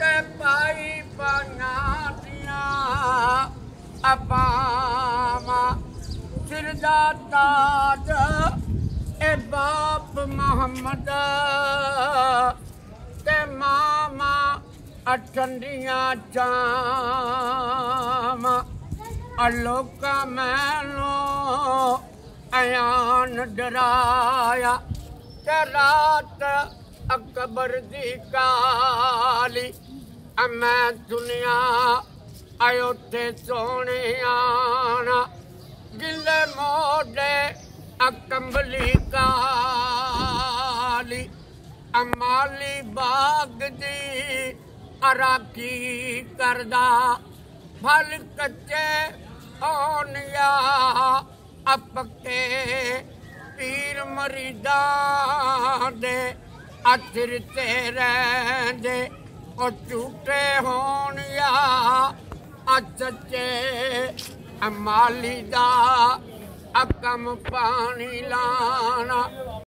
ते पाई बनातिया अबामा सिरदा ताज ए बाप मोहम्मद ते मामा अठंडिया जाम अलोका मैनो अयान डराया ते रात अकबर दी काली मैं दुनिया अयोध्या सोने आना गिले मोड़े अकंबली काली अमाली बाग दी अराकी करदा फल कच्चे ओनिया अपके पीर मरीदा दे अतिर तेरे दे और झूठे होनिया अचे अमाली दा अकम पानी लाना।